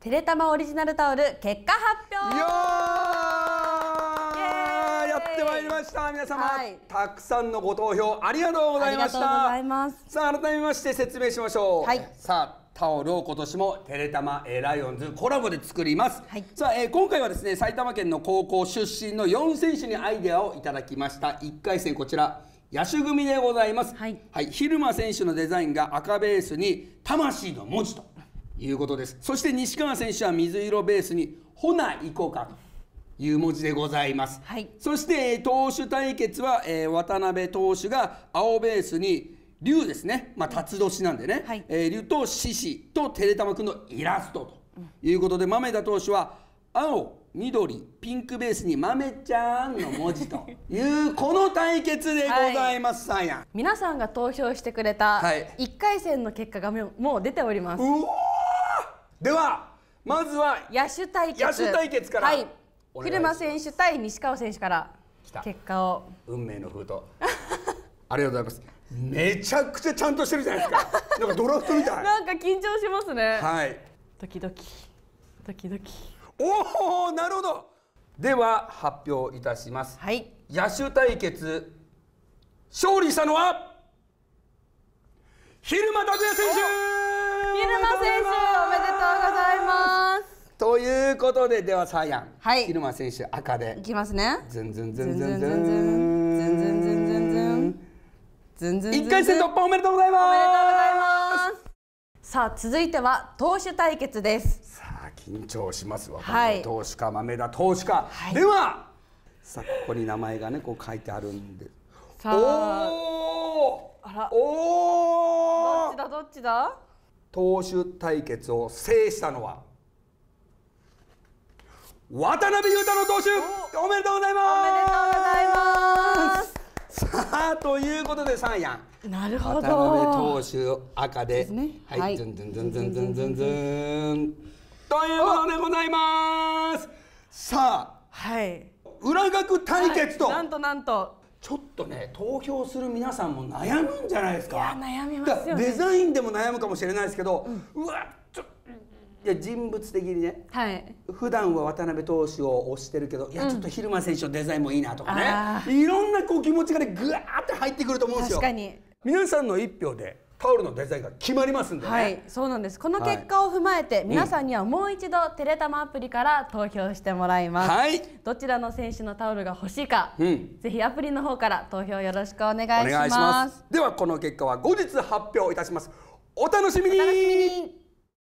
テレタマオリジナルタオル結果発表やってまいりました。皆様、たくさんのご投票ありがとうございました。さあ改めまして説明しましょう。さあタオルを今年もテレタマライオンズコラボで作ります。さあ、今回はですね埼玉県の高校出身の4選手にアイデアをいただきました。1回戦こちら野手組でございます。蛭間選手のデザインが赤ベースに魂の文字ということです。そして西川選手は水色ベースにほな行こうかという文字でございます。そして投手対決は、渡辺投手が青ベースに龍ですね、辰年なんでね、龍と獅子とテレタマくんのイラストということで、豆田投手は青、緑、ピンクベースに豆ちゃんの文字というこの対決でございます。皆さんが投票してくれた1回戦の結果がもう出ております。ではまずは野手対決から、蛭間選手対西川選手から結果を。運命の封筒ありがとうございます。めちゃくちゃちゃんとしてるじゃないですか。なんかドラフトみたい。なんか緊張しますね。ドキドキドキドキ。おお、なるほど。では発表いたします。野手対決勝利したのは蛭間拓哉選手。蛭間選手おめでとうございます。ということで、ではサイアン。蛭間選手赤で。いきますね。ズンズンズンズンズンズンズンズンズン。1回戦突破おめでとうございます。さあ続いては投手対決です。さあ緊張しますわ。投手か豆田投手か。ではさあここに名前がねこう書いてあるんで、さあおおどっちだ投手対決を制したのは渡辺裕太郎投手おめでとうございます。おめでとうございます。さあということでサンヤン、なるほど、渡辺投手赤で、ズンズンズンズンズンズンズンということでございます。さあ裏学対決と、なんとなんとちょっとね投票する皆さんも悩むんじゃないですか。いや悩みますよね。デザインでも悩むかもしれないですけど、うわちょっと人物的にね、普段は渡辺投手を推してるけど、いやちょっと蛭間選手のデザインもいいなとかね、いろんなこう気持ちがねぐわーって入ってくると思うんですよ。確かに皆さんの1票でタオルのデザインが決まりますんでね。そうなんです。この結果を踏まえて皆さんにはもう一度テレタマアプリから投票してもらいます。どちらの選手のタオルが欲しいか、ぜひアプリの方から投票よろしくお願いします。ではこの結果は後日発表いたします。お楽しみに。